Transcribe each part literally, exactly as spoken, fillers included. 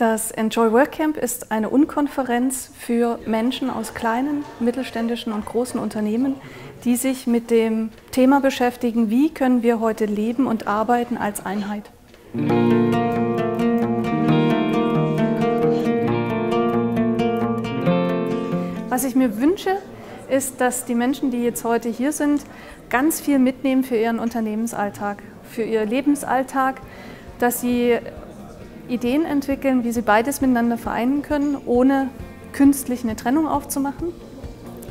Das EnjoyWorkCamp ist eine Unkonferenz für Menschen aus kleinen, mittelständischen und großen Unternehmen, die sich mit dem Thema beschäftigen, wie können wir heute leben und arbeiten als Einheit. Was ich mir wünsche, ist, dass die Menschen, die jetzt heute hier sind, ganz viel mitnehmen für ihren Unternehmensalltag, für ihren Lebensalltag, dass sie Ideen entwickeln, wie sie beides miteinander vereinen können, ohne künstlich eine Trennung aufzumachen.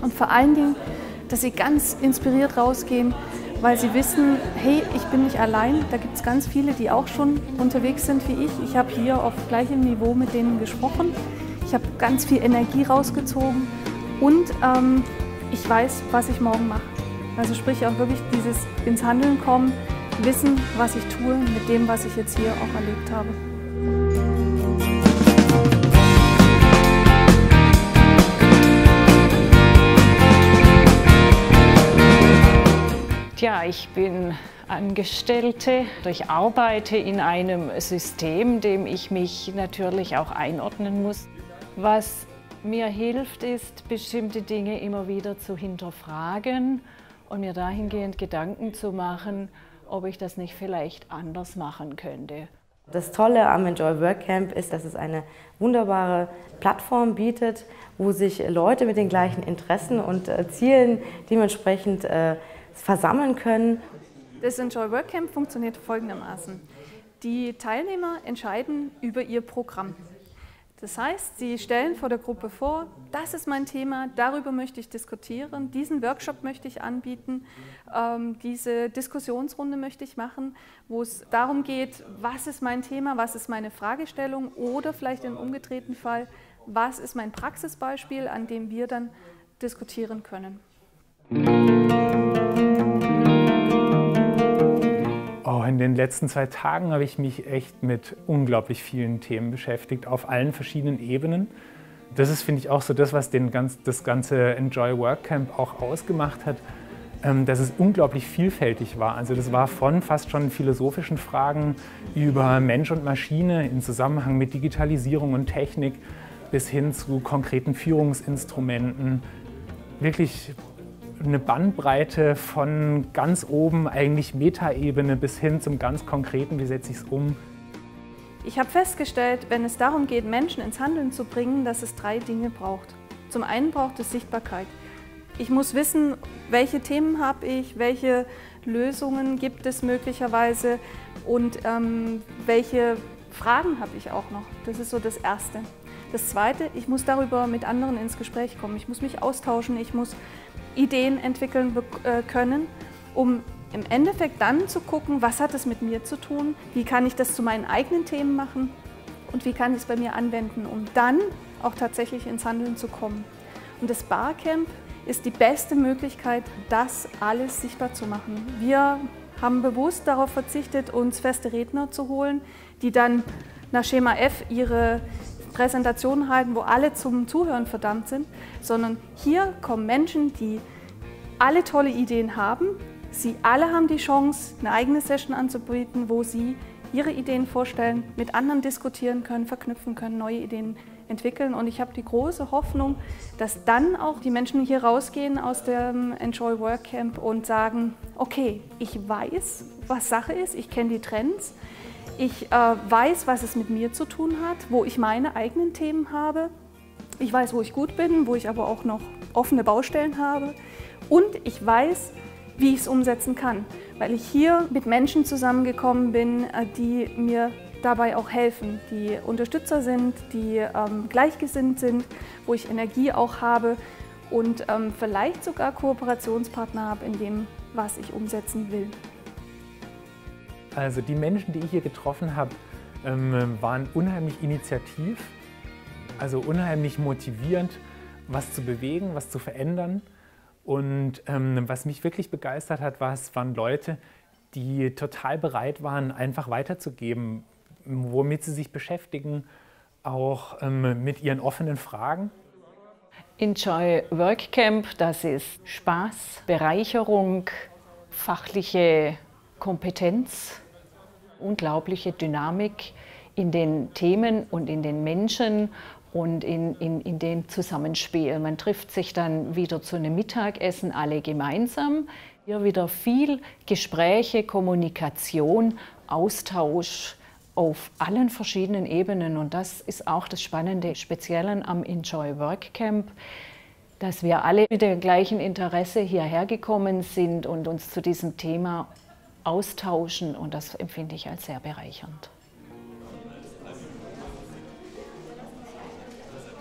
Und vor allen Dingen, dass sie ganz inspiriert rausgehen, weil sie wissen, hey, ich bin nicht allein. Da gibt es ganz viele, die auch schon unterwegs sind wie ich. Ich habe hier auf gleichem Niveau mit denen gesprochen. Ich habe ganz viel Energie rausgezogen und ähm, ich weiß, was ich morgen mache. Also sprich auch wirklich dieses ins Handeln kommen, wissen, was ich tue mit dem, was ich jetzt hier auch erlebt habe. Ja, ich bin Angestellte. Ich arbeite in einem System, dem ich mich natürlich auch einordnen muss. Was mir hilft, ist, bestimmte Dinge immer wieder zu hinterfragen und mir dahingehend Gedanken zu machen, ob ich das nicht vielleicht anders machen könnte. Das Tolle am EnjoyWorkCamp ist, dass es eine wunderbare Plattform bietet, wo sich Leute mit den gleichen Interessen und Zielen dementsprechend äh, versammeln können. Das EnjoyWorkCamp funktioniert folgendermaßen. Die Teilnehmer entscheiden über ihr Programm. Das heißt, sie stellen vor der Gruppe vor, das ist mein Thema, darüber möchte ich diskutieren, diesen Workshop möchte ich anbieten, ähm, diese Diskussionsrunde möchte ich machen, wo es darum geht, was ist mein Thema, was ist meine Fragestellung oder vielleicht im umgedrehten Fall, was ist mein Praxisbeispiel, an dem wir dann diskutieren können. In den letzten zwei Tagen habe ich mich echt mit unglaublich vielen Themen beschäftigt, auf allen verschiedenen Ebenen. Das ist, finde ich, auch so das, was den ganz, das ganze EnjoyWorkCamp auch ausgemacht hat, dass es unglaublich vielfältig war. Also das war von fast schon philosophischen Fragen über Mensch und Maschine im Zusammenhang mit Digitalisierung und Technik bis hin zu konkreten Führungsinstrumenten. Wirklich eine Bandbreite von ganz oben, eigentlich Metaebene, bis hin zum ganz Konkreten, wie setze ich es um. Ich habe festgestellt, wenn es darum geht, Menschen ins Handeln zu bringen, dass es drei Dinge braucht. Zum einen braucht es Sichtbarkeit. Ich muss wissen, welche Themen habe ich, welche Lösungen gibt es möglicherweise und ähm, welche Fragen habe ich auch noch. Das ist so das Erste. Das Zweite, ich muss darüber mit anderen ins Gespräch kommen. Ich muss mich austauschen, ich muss Ideen entwickeln können, um im Endeffekt dann zu gucken, was hat es mit mir zu tun, wie kann ich das zu meinen eigenen Themen machen und wie kann ich es bei mir anwenden, um dann auch tatsächlich ins Handeln zu kommen. Und das BarCamp ist die beste Möglichkeit, das alles sichtbar zu machen. Wir haben bewusst darauf verzichtet, uns feste Redner zu holen, die dann nach Schema F ihre Präsentationen halten, wo alle zum Zuhören verdammt sind, sondern hier kommen Menschen, die alle tolle Ideen haben. Sie alle haben die Chance, eine eigene Session anzubieten, wo sie ihre Ideen vorstellen, mit anderen diskutieren können, verknüpfen können, neue Ideen entwickeln. Und ich habe die große Hoffnung, dass dann auch die Menschen hier rausgehen aus dem EnjoyWorkCamp und sagen, okay, ich weiß, was Sache ist, ich kenne die Trends. Ich äh, weiß, was es mit mir zu tun hat, wo ich meine eigenen Themen habe. Ich weiß, wo ich gut bin, wo ich aber auch noch offene Baustellen habe. Und ich weiß, wie ich es umsetzen kann, weil ich hier mit Menschen zusammengekommen bin, die mir dabei auch helfen, die Unterstützer sind, die ähm, gleichgesinnt sind, wo ich Energie auch habe und ähm, vielleicht sogar Kooperationspartner habe in dem, was ich umsetzen will. Also die Menschen, die ich hier getroffen habe, waren unheimlich initiativ, also unheimlich motivierend, was zu bewegen, was zu verändern. Und was mich wirklich begeistert hat, waren Leute, die total bereit waren, einfach weiterzugeben, womit sie sich beschäftigen, auch mit ihren offenen Fragen. EnjoyWorkCamp, das ist Spaß, Bereicherung, fachliche Kompetenz, unglaubliche Dynamik in den Themen und in den Menschen und in, in, in dem Zusammenspiel. Man trifft sich dann wieder zu einem Mittagessen, alle gemeinsam. Hier wieder viel Gespräche, Kommunikation, Austausch auf allen verschiedenen Ebenen. Und das ist auch das Spannende, Speziellen am EnjoyWorkCamp, dass wir alle mit dem gleichen Interesse hierher gekommen sind und uns zu diesem Thema austauschen. Und das empfinde ich als sehr bereichernd.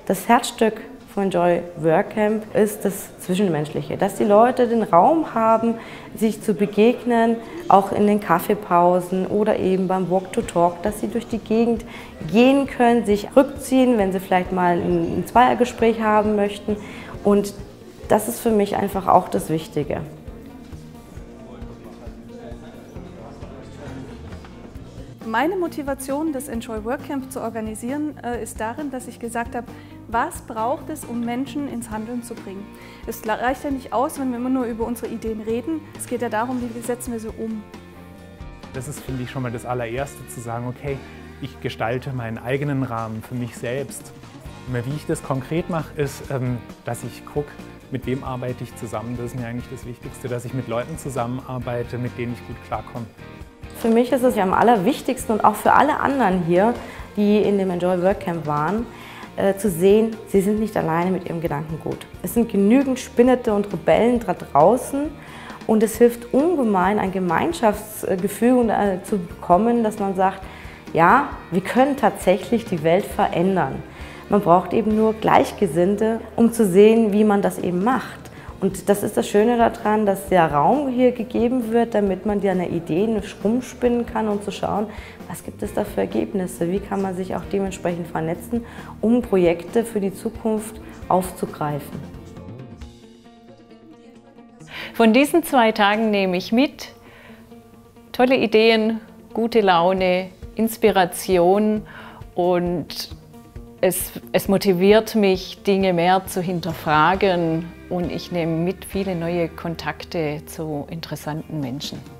Das Herzstück von EnjoyWorkCamp ist das Zwischenmenschliche, dass die Leute den Raum haben, sich zu begegnen, auch in den Kaffeepausen oder eben beim Walk-to-Talk, dass sie durch die Gegend gehen können, sich rückziehen, wenn sie vielleicht mal ein Zweiergespräch haben möchten. Und das ist für mich einfach auch das Wichtige. Meine Motivation, das EnjoyWorkCamp zu organisieren, ist darin, dass ich gesagt habe, was braucht es, um Menschen ins Handeln zu bringen? Es reicht ja nicht aus, wenn wir immer nur über unsere Ideen reden. Es geht ja darum, wie setzen wir sie um. Das ist, finde ich, schon mal das Allererste, zu sagen, okay, ich gestalte meinen eigenen Rahmen für mich selbst. Und wie ich das konkret mache, ist, dass ich gucke, mit wem arbeite ich zusammen. Das ist mir eigentlich das Wichtigste, dass ich mit Leuten zusammenarbeite, mit denen ich gut klarkomme. Für mich ist es ja am allerwichtigsten und auch für alle anderen hier, die in dem EnjoyWorkCamp waren, äh, zu sehen, sie sind nicht alleine mit ihrem Gedankengut. Es sind genügend Spinnete und Rebellen da draußen und es hilft ungemein, ein Gemeinschaftsgefühl äh, zu bekommen, dass man sagt, ja, wir können tatsächlich die Welt verändern. Man braucht eben nur Gleichgesinnte, um zu sehen, wie man das eben macht. Und das ist das Schöne daran, dass der Raum hier gegeben wird, damit man seine Ideen rumspinnen kann und zu schauen, was gibt es da für Ergebnisse, wie kann man sich auch dementsprechend vernetzen, um Projekte für die Zukunft aufzugreifen. Von diesen zwei Tagen nehme ich mit tolle Ideen, gute Laune, Inspiration und Es, es motiviert mich, Dinge mehr zu hinterfragen, und ich nehme mit viele neue Kontakte zu interessanten Menschen.